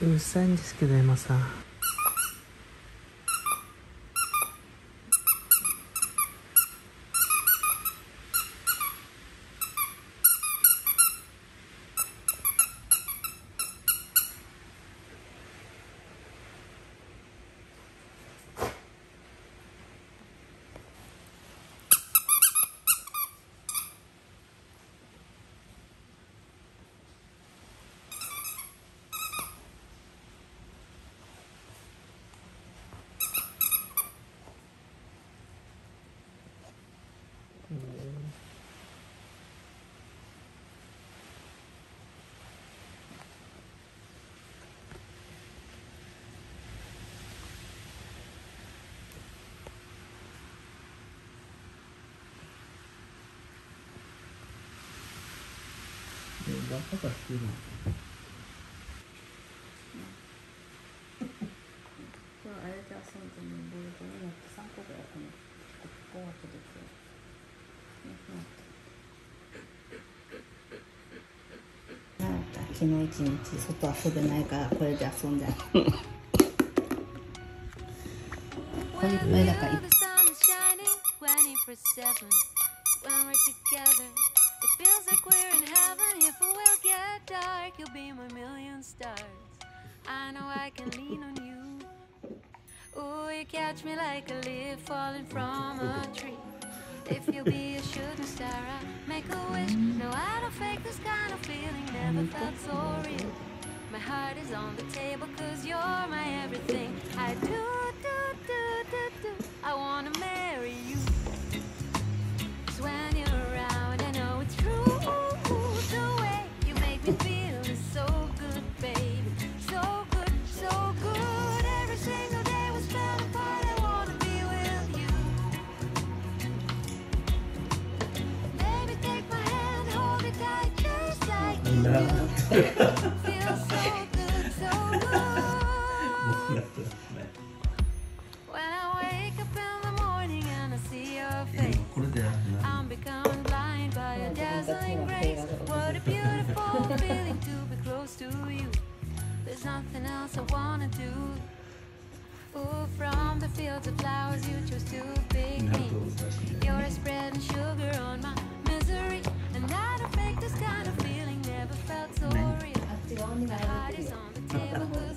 うるさいんですけど山さん。バカがしてるの。今日あれで遊んでるボールを持って3個ぐらいこのここを届ける。なんか昨日一日外遊べないからこれで遊んだ。これいっぱいだから。It feels like we're in heaven. If it will get dark, you'll be my million stars. I know I can lean on you. Ooh, you catch me like a leaf falling from a tree. If you'll be a shooting star, I make a wish. No, I don't fake this kind of feeling. Never felt so real. My heart is on the table 'cause you're my everything. I do, do, do, do, do. I wanna marry you. Cause when you're around, I know it's true. The way you make me feel is so good, baby. So good, so good. Every single day we spend apart. I wanna be with you. Baby, take my hand, hold it tight, just like you do. Feels so good, so good. When I wake up in the morning and I see your face, I'm becoming blind by your dazzling grace. What a beautiful feeling to be close to you. There's nothing else I wanna do. Ooh, from the fields of flowers you chose to pick me. You're spreading sugar on my misery, and I don't fake this kind of feeling. Never felt so real. My heart is on the table.